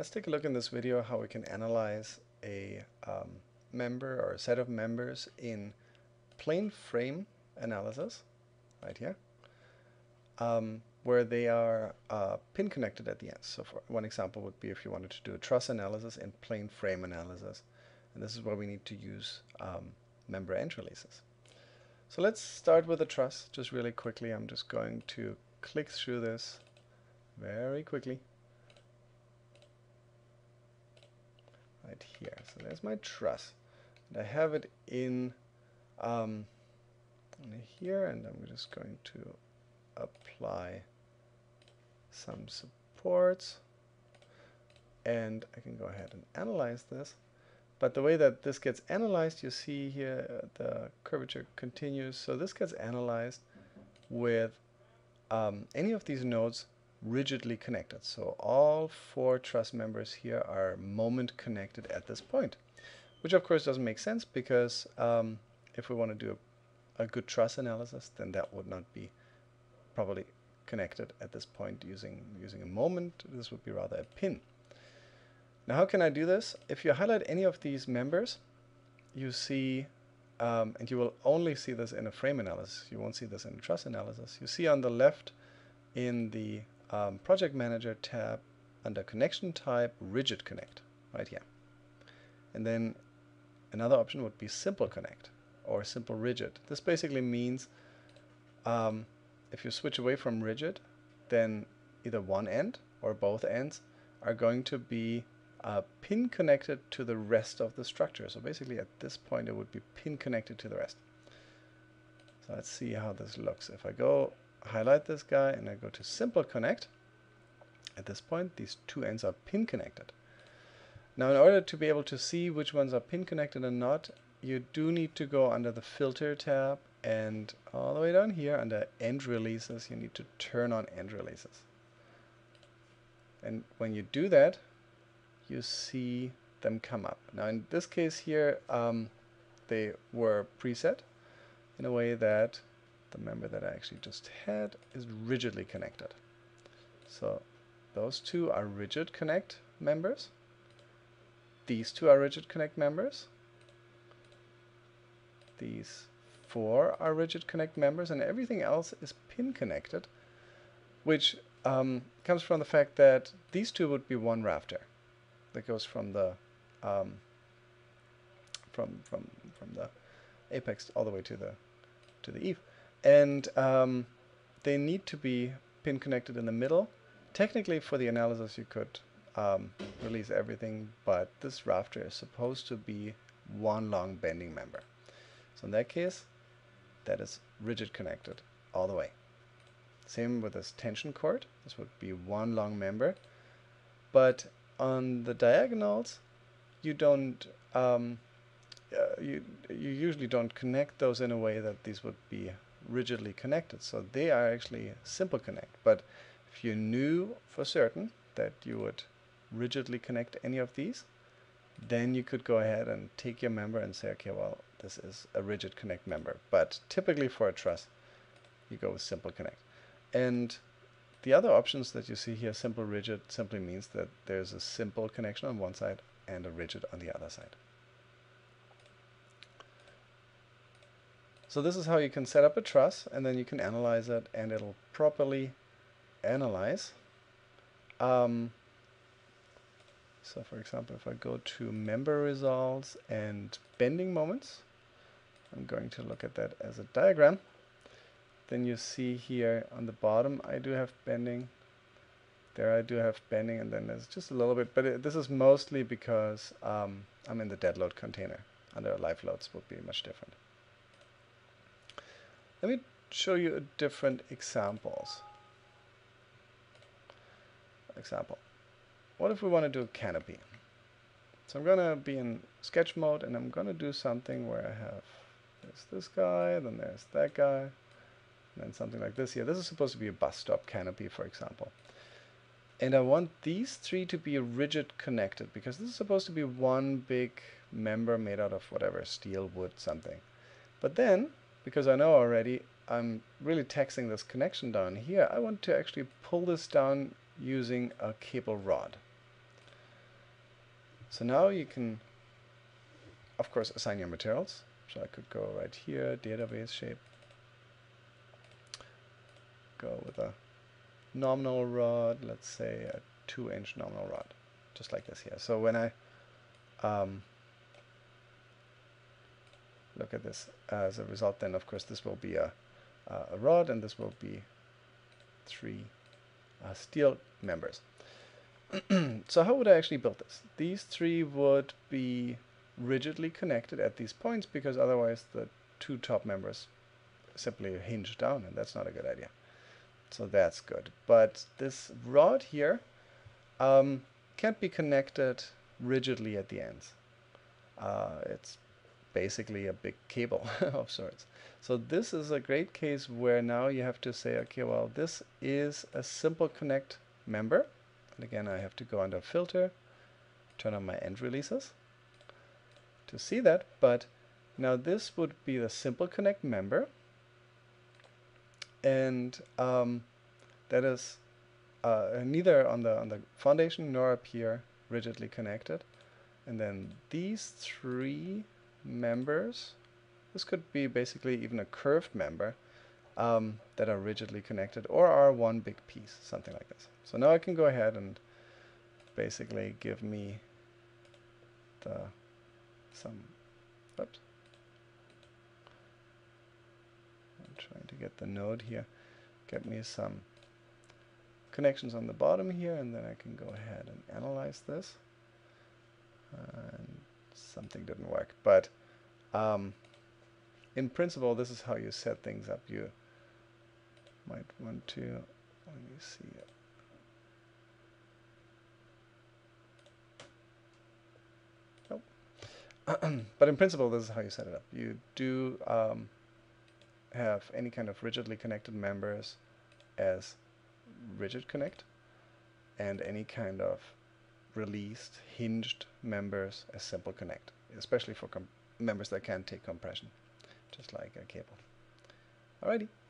Let's take a look in this video how we can analyze a member or a set of members in plane frame analysis, right here, where they are pin connected at the end. So for one example would be if you wanted to do a truss analysis and plane frame analysis, and this is where we need to use member end releases. So let's start with a truss just really quickly. I'm just going to click through this very quickly. Right here. So there's my truss. And I have it in here, and I'm just going to apply some supports, and I can go ahead and analyze this. But the way that this gets analyzed, you see here the curvature continues. So this gets analyzed with any of these nodes rigidly connected. So all four truss members here are moment connected at this point, which of course doesn't make sense, because if we want to do a good truss analysis, then that would not be probably connected at this point using a moment. This would be rather a pin. Now, how can I do this? If you highlight any of these members, you see, and you will only see this in a frame analysis, you won't see this in a truss analysis. You see on the left in the Project Manager tab, under Connection Type, Rigid Connect, right here. And then another option would be Simple Connect or Simple Rigid. This basically means if you switch away from rigid, then either one end or both ends are going to be pin connected to the rest of the structure. So basically at this point it would be pin connected to the rest. So let's see how this looks. If I go highlight this guy and I go to Simple Connect, at this point these two ends are pin connected. Now, in order to be able to see which ones are pin connected and not, you do need to go under the Filter tab, and all the way down here under End Releases you need to turn on End Releases. And when you do that, you see them come up. Now in this case here, they were preset in a way that the member that I actually just had is rigidly connected. So those two are rigid connect members. These two are rigid connect members. These four are rigid connect members, and everything else is pin connected, which comes from the fact that these two would be one rafter that goes from the from the apex all the way to the eave, and they need to be pin connected in the middle. Technically, for the analysis, you could release everything, but this rafter is supposed to be one long bending member. So in that case, that is rigid connected all the way. Same with this tension cord. This would be one long member, but on the diagonals, you don't you usually don't connect those in a way that these would be rigidly connected. So they are actually simple connect. But if you knew for certain that you would rigidly connect any of these, then you could go ahead and take your member and say, okay, well, this is a rigid connect member. But typically for a truss, you go with simple connect. And the other options that you see here, simple rigid, simply means that there's a simple connection on one side and a rigid on the other side. So this is how you can set up a truss, and then you can analyze it, and it'll properly analyze. So for example, if I go to member results and bending moments, I'm going to look at that as a diagram. Then you see here on the bottom I do have bending. There I do have bending, and then there's just a little bit, but this is mostly because I'm in the dead load container. Under live loads would be much different. Let me show you different examples. Example. What if we want to do a canopy? So I'm going to be in sketch mode, and I'm going to do something where I have there's this guy, then there's that guy, and then something like this here. This is supposed to be a bus stop canopy, for example. And I want these three to be rigid connected, because this is supposed to be one big member made out of whatever, steel, wood, something. But then, because I know already I'm really taxing this connection down here, I want to actually pull this down using a cable rod. So now you can, of course, assign your materials. So I could go right here, database shape, go with a nominal rod, let's say a 2-inch nominal rod, just like this here. So when I look at this as a result, then of course this will be a rod, and this will be 3 steel members. So how would I actually build this? These 3 would be rigidly connected at these points, because otherwise the 2 top members simply hinge down, and that's not a good idea. So that's good. But this rod here can't be connected rigidly at the ends. It's basically a big cable of sorts. So this is a great case where now you have to say, okay, well, this is a simple connect member. And again, I have to go under filter, turn on my end releases to see that. But now this would be the simple connect member. And that is neither on the foundation nor up here rigidly connected. And then these 3 members, this could be basically even a curved member, that are rigidly connected or are one big piece, something like this. So now I can go ahead and basically give me the I'm trying to get the node here, get me some connections on the bottom here, and then I can go ahead and analyze this. And something didn't work, but in principle, this is how you set things up. You might want to, let me see it. Nope. But in principle, this is how you set it up. You do have any kind of rigidly connected members as rigid connect, and any kind of released, hinged members as simple connect, especially for members that can take compression, just like a cable. Alrighty.